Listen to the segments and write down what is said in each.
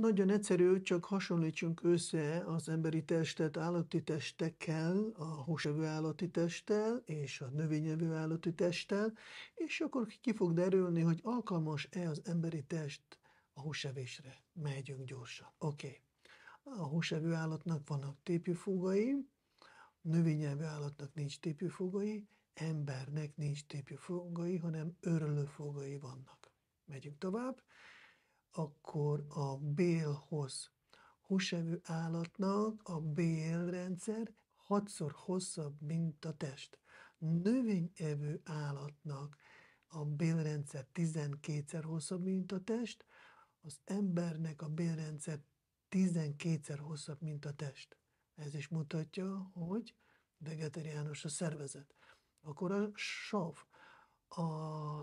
nagyon egyszerű, csak hasonlítsunk össze az emberi testet állati testekkel, a húsevő állati testtel és a növényevő állati testtel, és akkor ki fog derülni, hogy alkalmas-e az emberi test a húsevésre. Megyünk gyorsan. Oké. A húsevő állatnak vannak tépőfogai, növényevő állatnak nincs tépőfogai, embernek nincs tépőfogai, hanem örlőfogai vannak. Megyünk tovább. Akkor a bélhoz. Húsevő állatnak a bélrendszer 6-szor hosszabb, mint a test. Növényevő állatnak a bélrendszer 12-szer hosszabb, mint a test. Az embernek a bélrendszer 12-szer hosszabb, mint a test. Ez is mutatja, hogy vegetariánus a szervezet. Akkor a sav. A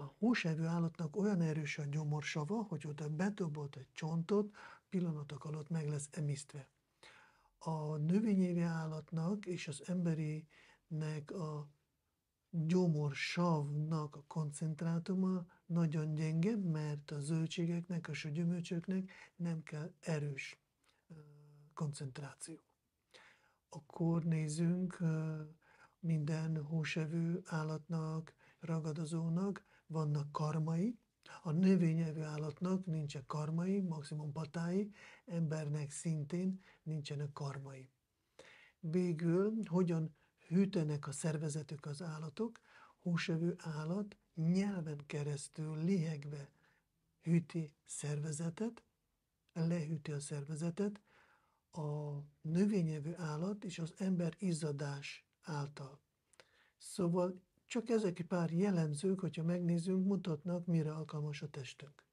húsevő állatnak olyan erős a gyomorsava, hogy oda betobolt egy csontot, pillanatok alatt meg lesz emisztve. A növényevő állatnak és az emberinek a gyomorsavnak a koncentrátuma nagyon gyenge, mert a zöldségeknek és a gyümölcsöknek nem kell erős koncentráció. Akkor nézzünk, minden húsevő állatnak, ragadozónak vannak karmai, a növényevő állatnak nincsen karmai, maximum patái, embernek szintén nincsenek karmai. Végül, hogyan hűtenek a szervezetük az állatok? Húsevő állat nyelven keresztül lihegve hűti szervezetet, lehűti a szervezetet, a növényevő állat és az ember izzadás által. Szóval csak ezek pár jellemzők, hogyha megnézzünk, mutatnak, mire alkalmas a testünk.